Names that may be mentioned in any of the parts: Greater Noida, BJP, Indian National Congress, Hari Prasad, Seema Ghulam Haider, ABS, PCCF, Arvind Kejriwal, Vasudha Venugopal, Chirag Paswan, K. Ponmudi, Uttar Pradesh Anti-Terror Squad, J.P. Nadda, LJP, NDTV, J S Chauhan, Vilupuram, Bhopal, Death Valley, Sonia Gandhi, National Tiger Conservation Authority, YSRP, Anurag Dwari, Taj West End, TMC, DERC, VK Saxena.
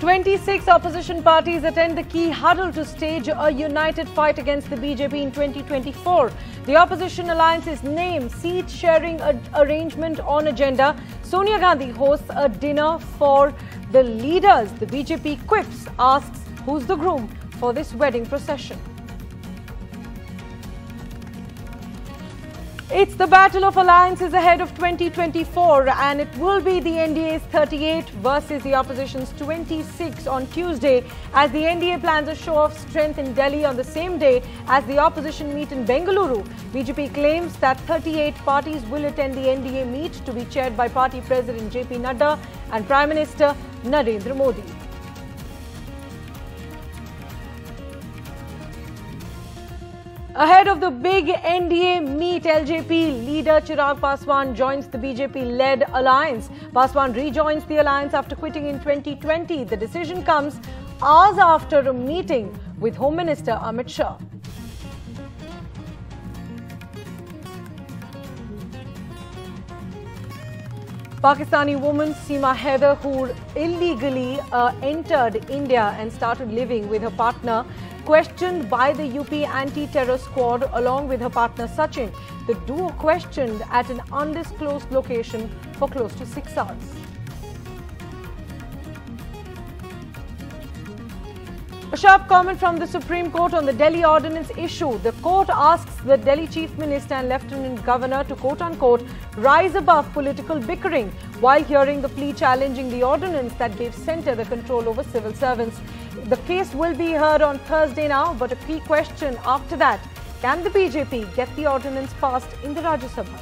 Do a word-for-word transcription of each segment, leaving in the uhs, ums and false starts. twenty-six opposition parties attend the key huddle to stage a united fight against the B J P in twenty twenty-four. The opposition alliance is named Seat-Sharing Arrangement on Agenda. Sonia Gandhi hosts a dinner for the leaders. The B J P quips, asks who's the groom for this wedding procession. It's the battle of alliances ahead of twenty twenty-four, and it will be the N D A's thirty-eight versus the opposition's twenty-six on Tuesday, as the N D A plans a show of strength in Delhi on the same day as the opposition meet in Bengaluru. B J P claims that thirty-eight parties will attend the N D A meet, to be chaired by Party President J P Nadda and Prime Minister Narendra Modi. Ahead of the big N D A meet, L J P leader Chirag Paswan joins the B J P-led alliance. Paswan rejoins the alliance after quitting in twenty twenty. The decision comes hours after a meeting with Home Minister Amit Shah. Pakistani woman Seema Ghulam Haider, who illegally uh, entered India and started living with her partner, questioned by the U P Anti-Terror Squad along with her partner Sachin. The duo questioned at an undisclosed location for close to six hours. A sharp comment from the Supreme Court on the Delhi Ordinance issue. The court asks the Delhi Chief Minister and Lieutenant Governor to quote-unquote rise above political bickering while hearing the plea challenging the ordinance that gave centre the control over civil servants. The case will be heard on Thursday now, but a key question after that: can the B J P get the ordinance passed in the Rajya Sabha?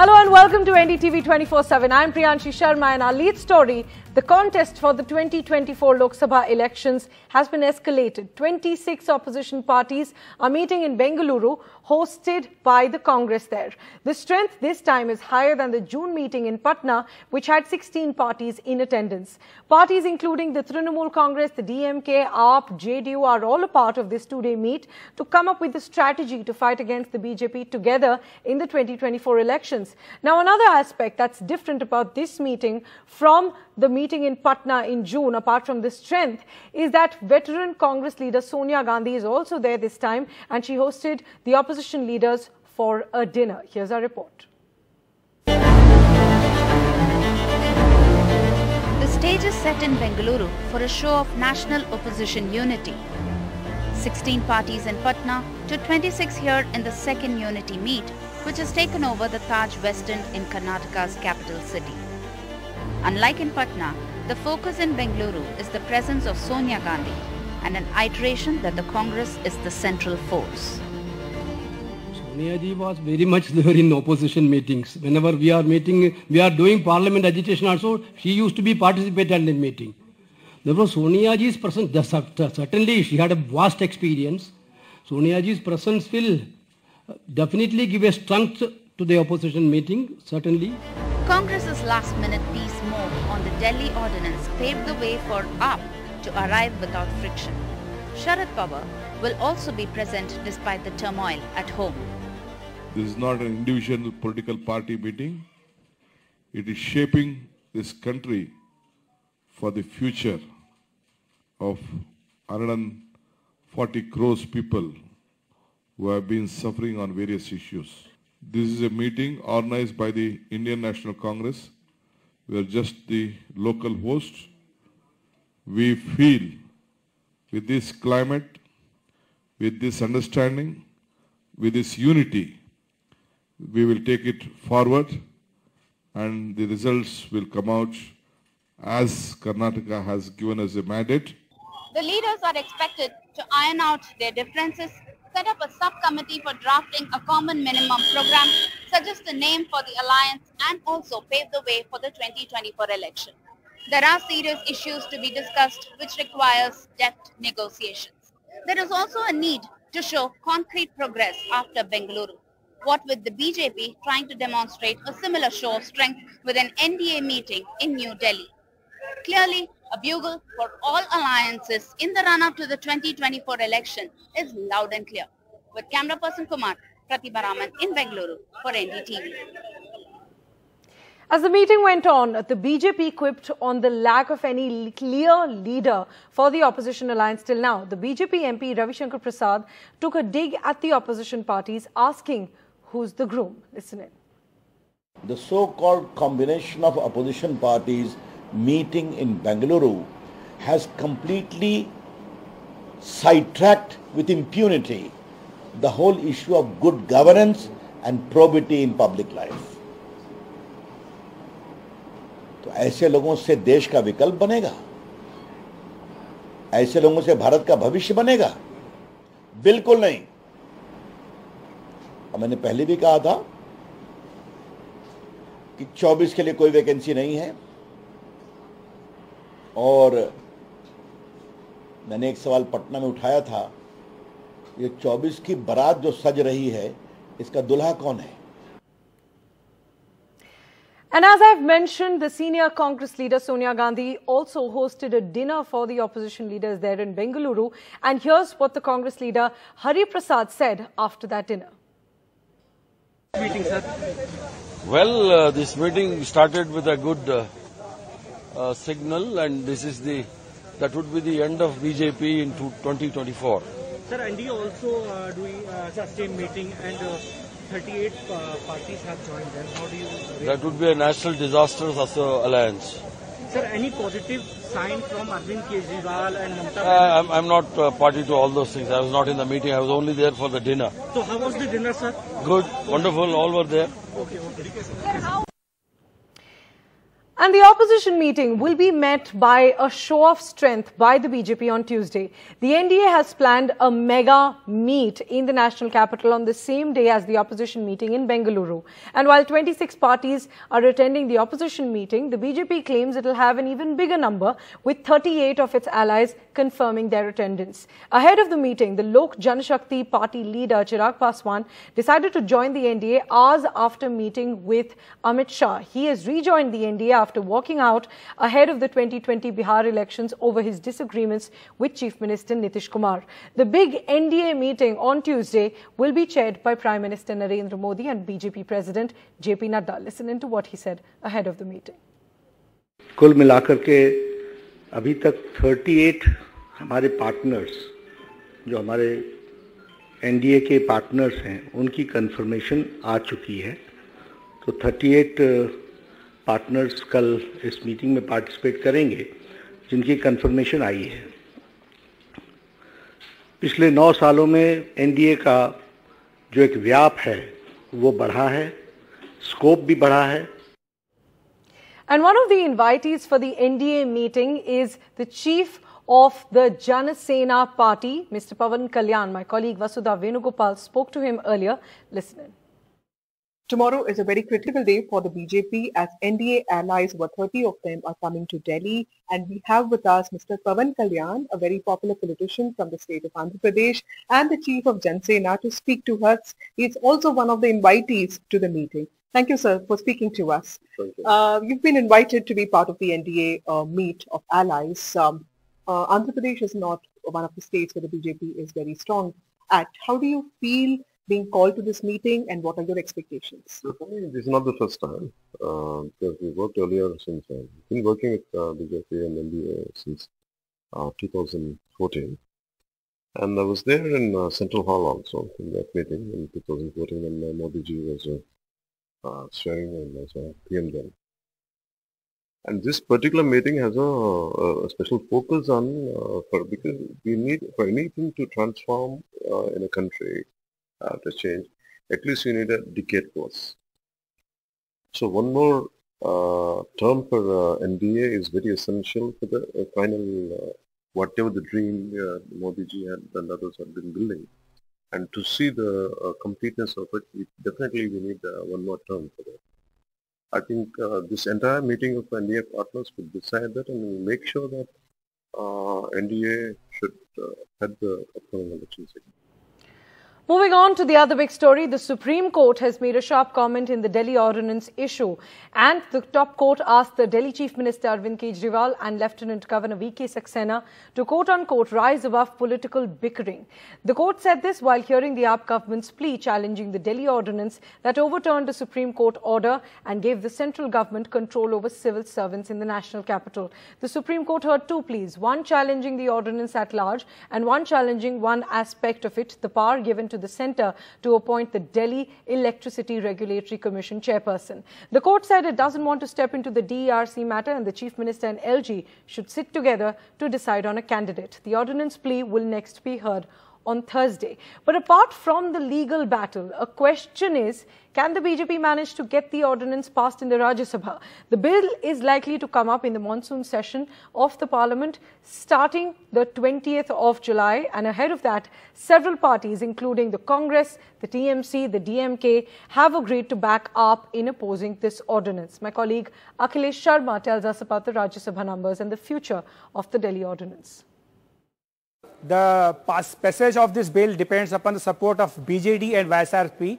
Hello and welcome to N D T V twenty-four seven. I'm Priyanshi Sharma, and our lead story: the contest for the twenty twenty-four Lok Sabha elections has been escalated. twenty-six opposition parties are meeting in Bengaluru, hosted by the Congress there. The strength this time is higher than the June meeting in Patna, which had sixteen parties in attendance. Parties including the Trinamool Congress, the D M K, A A P, J D U are all a part of this two-day meet to come up with a strategy to fight against the B J P together in the twenty twenty-four elections. Now, another aspect that's different about this meeting from the meeting in Patna in June, apart from the strength, is that veteran Congress leader Sonia Gandhi is also there this time, and she hosted the opposition leaders for a dinner. Here's our report. The stage is set in Bengaluru for a show of national opposition unity. sixteen parties in Patna to twenty-six here in the second unity meet, which has taken over the Taj West End in Karnataka's capital city. Unlike in Patna, the focus in Bengaluru is the presence of Sonia Gandhi and an iteration that the Congress is the central force. Sonia ji was very much there in opposition meetings. Whenever we are meeting, we are doing parliament agitation also, she used to be participated in meeting. Therefore, Sonia ji's presence, certainly she had a vast experience. Sonia ji's presence will definitely give a strength to the opposition meeting, certainly. Congress's last-minute peace move on the Delhi Ordinance paved the way for A A P to arrive without friction. Sharad Pawar will also be present despite the turmoil at home. This is not an individual political party meeting. It is shaping this country for the future of one hundred forty crores people who have been suffering on various issues. This is a meeting organized by the Indian National Congress. We are just the local host. We feel with this climate, with this understanding, with this unity, we will take it forward, and the results will come out as Karnataka has given us a mandate. The leaders are expected to iron out their differences, set up a subcommittee for drafting a common minimum program, suggest a name for the alliance, and also pave the way for the twenty twenty-four election. There are serious issues to be discussed, which requires depth negotiations. There is also a need to show concrete progress after Bengaluru, what with the B J P trying to demonstrate a similar show of strength with an N D A meeting in New Delhi. Clearly, a bugle for all alliances in the run-up to the twenty twenty-four election is loud and clear. With camera person Kumar, Pratibha Raman in Bengaluru for N D T V. As the meeting went on, the B J P quipped on the lack of any clear leader for the opposition alliance till now. The B J P M P Ravi Shankar Prasad took a dig at the opposition parties, asking who's the groom. Listen in. The so-called combination of opposition parties meeting in Bengaluru has completely sidetracked with impunity the whole issue of good governance and probity in public life. तो ऐसे लोगों से देश का विकल्प बनेगा, ऐसे लोगों से भारत का भविष्य बनेगा? बिल्कुल नहीं। और मैंने पहले भी कहा था कि चौबीस के लिए कोई वैकेंसी नहीं है, और मैंने एक सवाल पटना में उठाया था, ये चौबीस की बारात जो सज रही है, इसका दुल्हा कौन है? And as I've mentioned, the senior Congress leader Sonia Gandhi also hosted a dinner for the opposition leaders there in Bengaluru. And here's what the Congress leader Hari Prasad said after that dinner. Meeting, sir. Well, uh, this meeting started with a good uh, uh, signal, and this is the that would be the end of B J P in twenty twenty-four. Sir, and we also uh, doing uh, the same meeting and. Uh, thirty-eight uh, parties have joined them. How do you... That would be a national disaster alliance. Sir, any positive sign from Arvind Kejriwal and Mamata? Uh, I'm, I'm not uh, party to all those things. I was not in the meeting. I was only there for the dinner. So how was the dinner, sir? Good, wonderful. All were there. Okay, okay. And the opposition meeting will be met by a show of strength by the B J P on Tuesday. The N D A has planned a mega meet in the national capital on the same day as the opposition meeting in Bengaluru. And while twenty-six parties are attending the opposition meeting, the B J P claims it will have an even bigger number, with thirty-eight of its allies confirming their attendance. Ahead of the meeting, the Lok Janashakti party leader Chirag Paswan decided to join the N D A hours after meeting with Amit Shah. He has rejoined the N D A after after walking out ahead of the twenty twenty Bihar elections over his disagreements with Chief Minister Nitish Kumar. The big N D A meeting on Tuesday will be chaired by Prime Minister Narendra Modi and B J P President J P Nadda. Listen in to what he said ahead of the meeting. कुल मिलाकर के अभी तक thirty-eight हमारे partners जो हमारे N D A के partners हैं, उनकी confirmation आ चुकी है. तो thirty-eight पार्टनर्स कल इस मीटिंग में पार्टिसिपेट करेंगे जिनकी कंफर्मेशन आई है. पिछले नौ सालों में एनडीए का जो एक व्याप है वो बढ़ा है, स्कोप भी बढ़ा है. And one of the invitees for the NDA meeting is the chief of the Janasena party, Mister Pavan Kalyan. My colleague Vasudha Venugopal spoke to him earlier. Listen in. Tomorrow is a very critical day for the B J P, as N D A allies, over thirty of them, are coming to Delhi, and we have with us Mister Pavan Kalyan, a very popular politician from the state of Andhra Pradesh and the chief of Janasena, to speak to us. He is also one of the invitees to the meeting. Thank you, sir, for speaking to us. Thank you. Uh, you've been invited to be part of the N D A uh, meet of allies. Um, uh, Andhra Pradesh is not one of the states where the B J P is very strong at. How do you feel being called to this meeting, and what are your expectations? This is not the first time, uh, because we worked earlier since uh, I've been working with uh, B J P and N D A since uh, two thousand fourteen, and I was there in uh, Central Hall also in that meeting in two thousand fourteen, and uh, Modi ji was uh, uh, sharing and as a P M then. And this particular meeting has a, a special focus on uh, for because we need for anything to transform uh, in a country. Uh, to change, at least you need a decade course. So one more uh, term for uh, N D A is very essential for the uh, final, uh, whatever the dream uh, Modi ji had and others have been building. And to see the uh, completeness of it, it, definitely we need uh, one more term for that. I think uh, this entire meeting of N D A partners will decide that, and will make sure that uh, N D A should uh, have the upcoming elections. Moving on to the other big story, the Supreme Court has made a sharp comment in the Delhi Ordinance issue, and the top court asked the Delhi Chief Minister Arvind Kejriwal and Lieutenant Governor V K Saxena to quote-unquote rise above political bickering. The court said this while hearing the A A P government's plea challenging the Delhi Ordinance that overturned the Supreme Court order and gave the central government control over civil servants in the national capital. The Supreme Court heard two pleas, one challenging the ordinance at large and one challenging one aspect of it, the power given to the centre to appoint the Delhi Electricity Regulatory Commission chairperson. The court said it doesn't want to step into the D E R C matter, and the Chief Minister and L G should sit together to decide on a candidate. The ordinance plea will next be heard on Thursday. But apart from the legal battle, a question is, can the B J P manage to get the ordinance passed in the Rajya Sabha? The bill is likely to come up in the monsoon session of the Parliament starting the twentieth of July, and ahead of that, several parties including the Congress, the T M C, the D M K have agreed to back up in opposing this ordinance. My colleague Akhilesh Sharma tells us about the Rajya Sabha numbers and the future of the Delhi ordinance. The passage of this bill depends upon the support of B J D and Y S R P,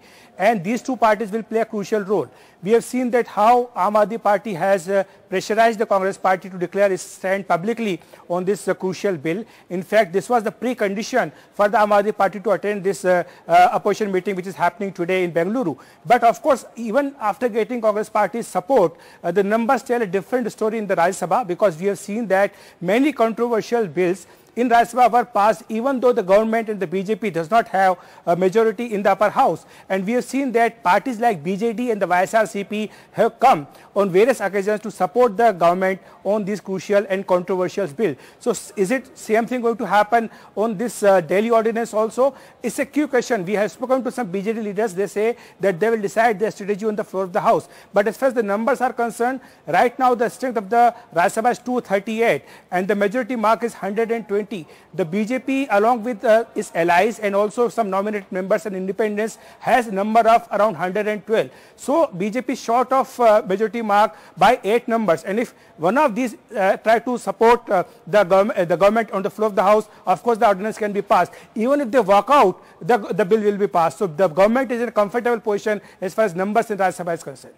and these two parties will play a crucial role. We have seen that how Aam Aadmi Party has uh, pressurized the Congress party to declare its stand publicly on this uh, crucial bill. In fact, this was the precondition for the Aam Aadmi Party to attend this uh, uh, opposition meeting which is happening today in Bengaluru. But of course, even after getting Congress party's support, uh, the numbers tell a different story in the Rajya Sabha, because we have seen that many controversial bills in Rajya Sabha were passed even though the government and the B J P does not have a majority in the upper house. And we have seen that parties like B J D and the Y S R C P have come on various occasions to support the government on this crucial and controversial bill. So is it same thing going to happen on this uh, Delhi ordinance also? It's a key question. We have spoken to some B J D leaders. They say that they will decide their strategy on the floor of the house. But as far as the numbers are concerned, right now the strength of the Rajya Sabha is two thirty-eight and the majority mark is one hundred twenty. The B J P, along with uh, its allies and also some nominated members and independents, has a number of around one hundred twelve. So B J P short of uh, majority mark by eight numbers. And if one of these uh, try to support uh, the, gov uh, the government on the floor of the house, of course the ordinance can be passed. Even if they walk out, the, the bill will be passed. So the government is in a comfortable position as far as numbers in Rajya Sabha is concerned.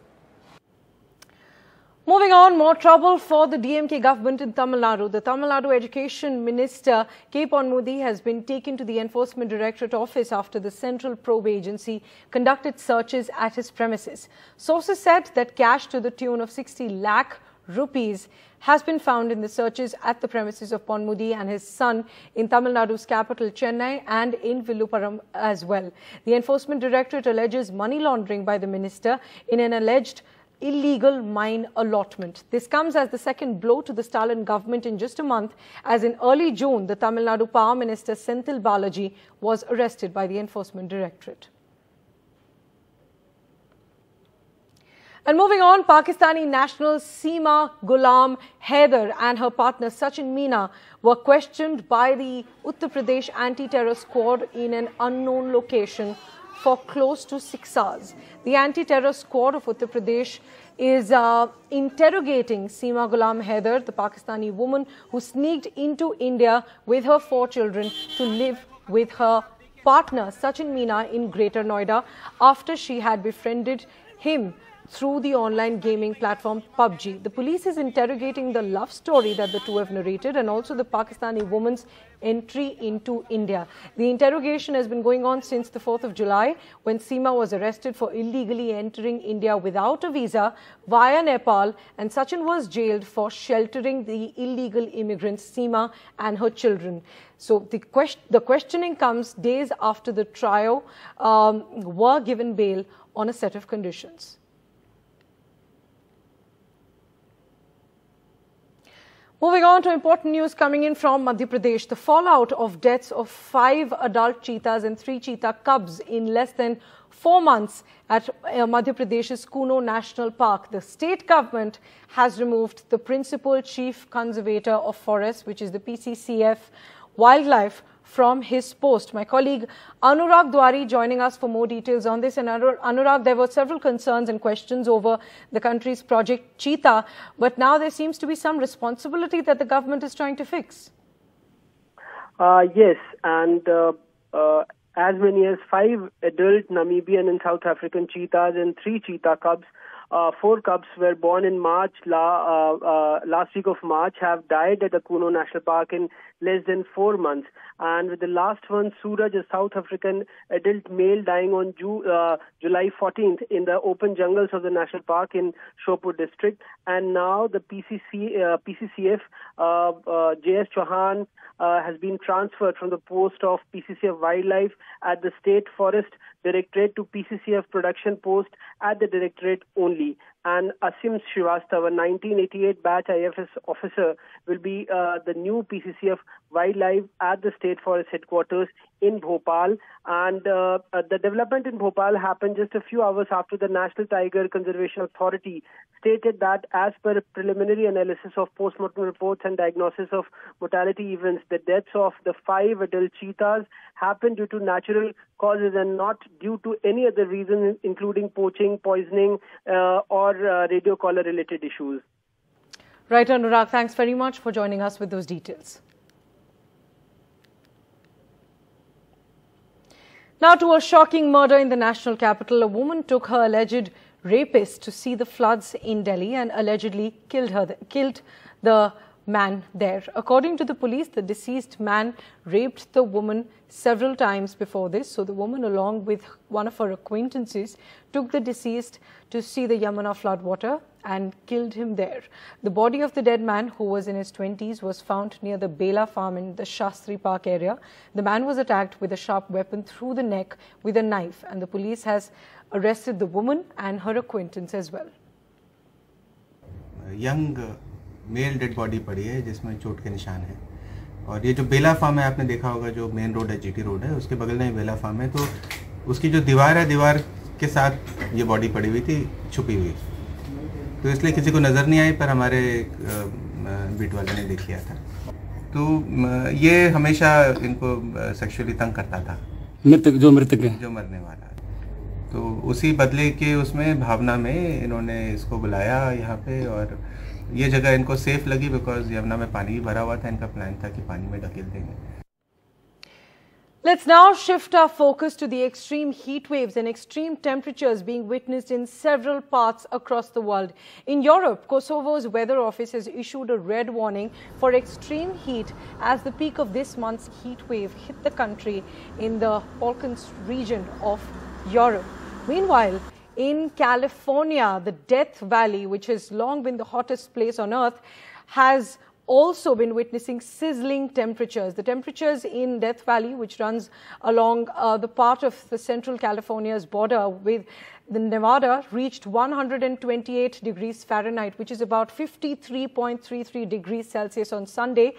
Moving on, more trouble for the D M K government in Tamil Nadu. The Tamil Nadu Education Minister K. Ponmudi has been taken to the Enforcement Directorate office after the Central Probe Agency conducted searches at his premises. Sources said that cash to the tune of sixty lakh rupees has been found in the searches at the premises of Ponmudi and his son in Tamil Nadu's capital Chennai and in Vilupuram as well. The Enforcement Directorate alleges money laundering by the minister in an alleged illegal mine allotment. This comes as the second blow to the Stalin government in just a month, as in early June, the Tamil Nadu Power Minister Senthil Balaji was arrested by the Enforcement Directorate. And moving on, Pakistani national Seema Ghulam Haider and her partner Sachin Meena were questioned by the Uttar Pradesh Anti-Terror Squad in an unknown location for close to six hours. The anti-terror squad of Uttar Pradesh is uh, interrogating Seema Ghulam Haider, the Pakistani woman who sneaked into India with her four children to live with her partner Sachin Meena in Greater Noida after she had befriended him through the online gaming platform P U B G. The police is interrogating the love story that the two have narrated and also the Pakistani woman's entry into India. The interrogation has been going on since the fourth of July, when Seema was arrested for illegally entering India without a visa via Nepal, and Sachin was jailed for sheltering the illegal immigrants Seema and her children. So the, quest the questioning comes days after the trio um, were given bail on a set of conditions. Moving on to important news coming in from Madhya Pradesh. The fallout of deaths of five adult cheetahs and three cheetah cubs in less than four months at Madhya Pradesh's Kuno National Park. The state government has removed the principal chief conservator of forests, which is the P C C F wildlife, from his post. My colleague Anurag Dwari joining us for more details on this. And Anurag, there were several concerns and questions over the country's Project Cheetah, but now there seems to be some responsibility that the government is trying to fix. Uh, yes, and uh, uh, as many as five adult Namibian and South African cheetahs and three cheetah cubs. Uh, four cubs were born in March, la, uh, uh, last week of March, have died at the Kuno National Park in less than four months. And with the last one, Suraj, a South African adult male, dying on Ju- uh, July fourteenth in the open jungles of the National Park in Sopur district. And now the P C C, uh, P C C F, uh, uh, J S Chauhan uh, has been transferred from the post of P C C F Wildlife at the State Forest Directorate to P C C F Production Post at the Directorate only. And Asim Shrivastava, a nineteen eighty-eight batch I F S officer, will be uh, the new P C C F Wildlife at the State Forest Headquarters in Bhopal. And uh, the development in Bhopal happened just a few hours after the National Tiger Conservation Authority stated that, as per preliminary analysis of postmortem reports and diagnosis of mortality events, the deaths of the five adult cheetahs happened due to natural causes and not due to any other reason, including poaching, poisoning, uh, or uh, radio collar related issues. Right, Anurag, thanks very much for joining us with those details. Now to a shocking murder in the national capital. A woman took her alleged rapist to see the floods in Delhi and allegedly killed her, killed the man there. According to the police, the deceased man raped the woman several times before this. So the woman, along with one of her acquaintances, took the deceased to see the Yamuna floodwater and killed him there. The body of the dead man, who was in his twenties, was found near the Bela farm in the Shastri Park area. The man was attacked with a sharp weapon through the neck with a knife, and the police has arrested the woman and her acquaintance as well. Young male dead body पड़ी है जिसमें चोट के निशान है और ये जो बेला फार्म है आपने देखा होगा जो मेन रोड है जीटी रोड है उसके बगल में बेला फार्म है तो उसकी जो दीवार है दीवार के साथ ये बॉडी पड़ी हुई थी छुपी हुई तो इसलिए किसी को नज़र नहीं आई पर हमारे बीट वाले ने देख लिया था तो ये हमेशा इनको सेक्सुअली तंग करता था मृतक जो मृतक है जो मरने वाला तो उसी बदले के उसमें भावना में इन्होंने इसको बुलाया यहाँ पे और ये जगह इनको सेफ लगी बिकॉज़ यमुना में पानी भी भरा हुआ था इनका प्लान था कि पानी में ढकेल देंगे. Let's now shift our focus to the extreme heat waves and extreme temperatures being witnessed in several parts across the world. In Europe, Kosovo's weather office has issued a red warning for extreme heat as the peak of this month's heat wave hit the country in the Balkans region of Europe. Meanwhile, in California, the Death Valley, which has long been the hottest place on earth, has also been witnessing sizzling temperatures. The temperatures in Death Valley, which runs along uh, the part of the central California's border with the Nevada, reached one hundred twenty-eight degrees Fahrenheit, which is about fifty-three point three three degrees Celsius on Sunday.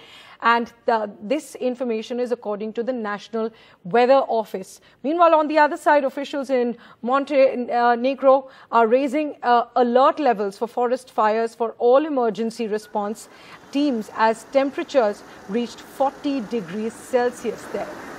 And the, this information is according to the National Weather Office. Meanwhile, on the other side, officials in Montenegro are raising uh, alert levels for forest fires for all emergency response teams as temperatures reached forty degrees Celsius there.